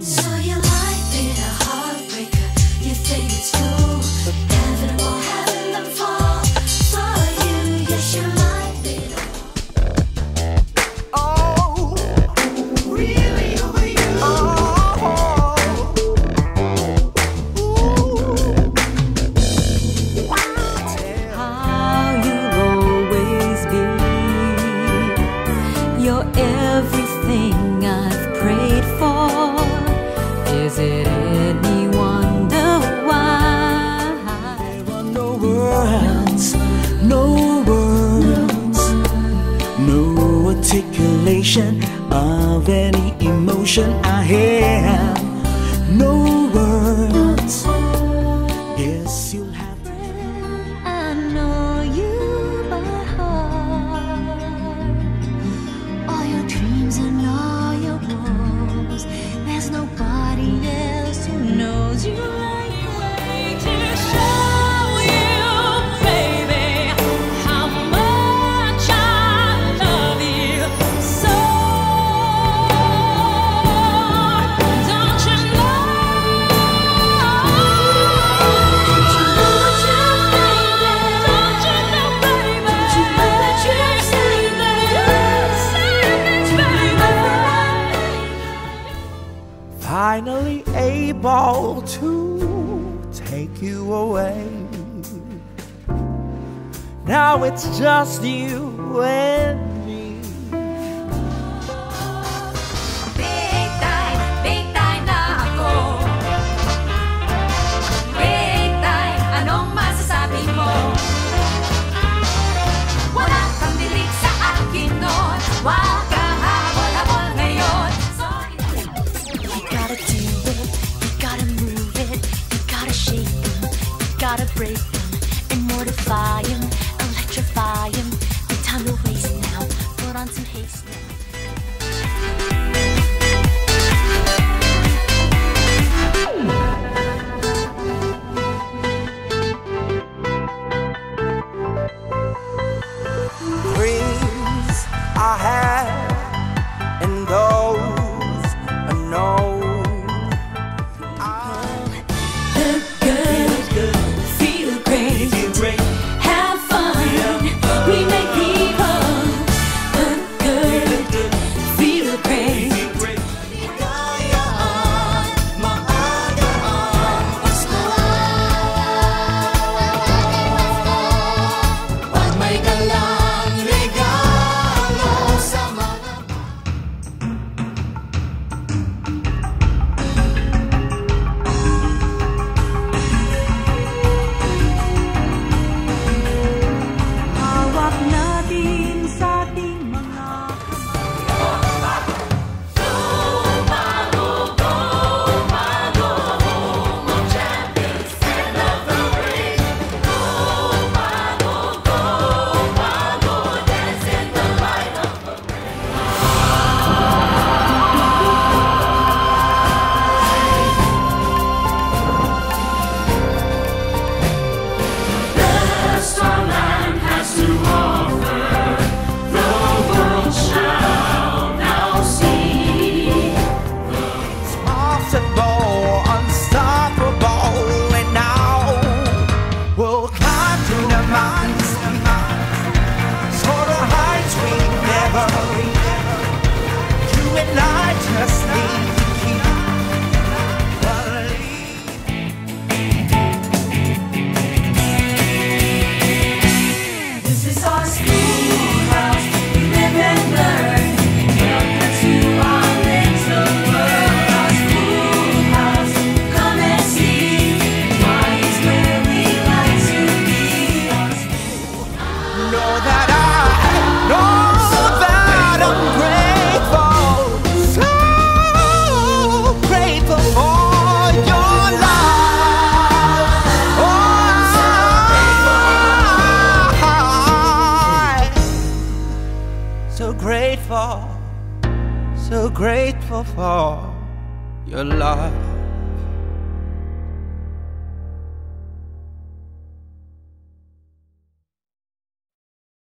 So your life been a heartbreaker, you think it's cool, inevitable having them fall for you, yes your life been a... Oh, really over you. Oh, ooh. How you'll always be, you're everything I've prayed for. Is it any wonder why there are no words, no words, no articulation of any emotion I have? No words. Yes, you'll have to. I know you by heart, all your dreams and all your goals. There's nobody else who knows you like the way to show you, baby, how much I love you so. Don't you know? Don't you know, baby? Don't you know, baby? Don't you know, baby? Finally able to take you away. Now it's just you and me. Big time na ako. Big time, anong masasabi mo? Wala kang dilig sa akin nun. Wag ka habol-habol ngayon. You gotta do it, you gotta move it, you gotta shake them, you gotta break them, and mortify them, electrify them. No time to waste now, put on some haste now. Dreams I had, and those unknown. Look good, feel great, have fun. We make people look good, feel great. At may dalang regalo sa mga... Hawak natin sa ating mga possible, unstoppable, and now we'll climb to the minds, soar to heights we never. You and I just need to keep believing. This is our schoolhouse. We live and learn. Welcome to our little world. So grateful for your love.